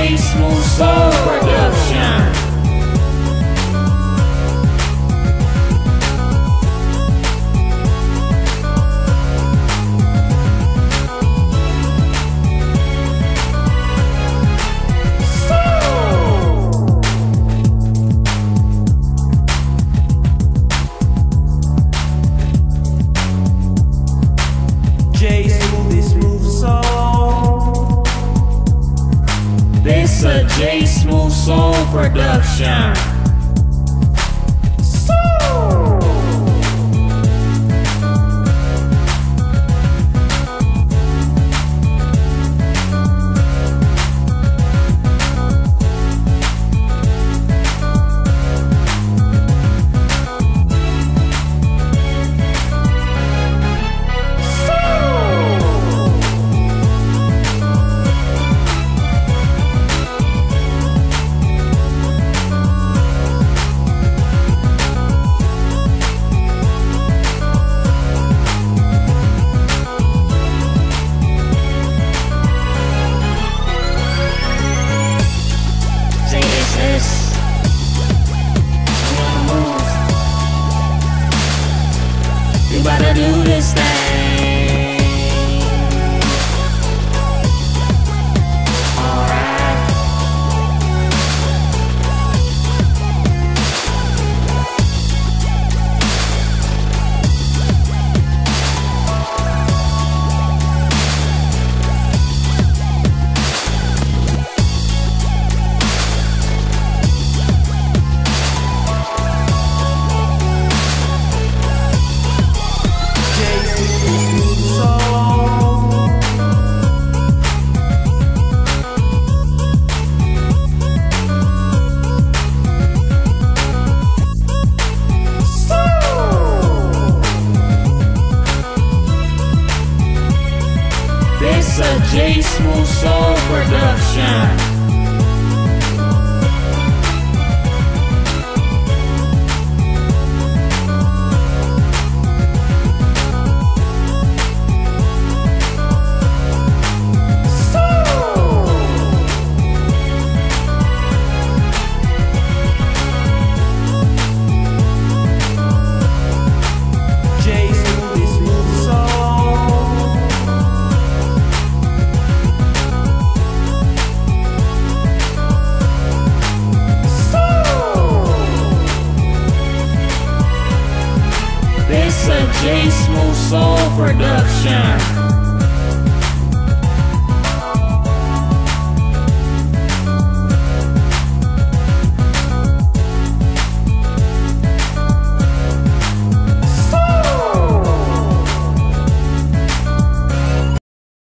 J Smooth Soul Production. It's a J Smooth Soul Production. Soul. You better do this thing. Alright. It's a J Smooth Soul Production.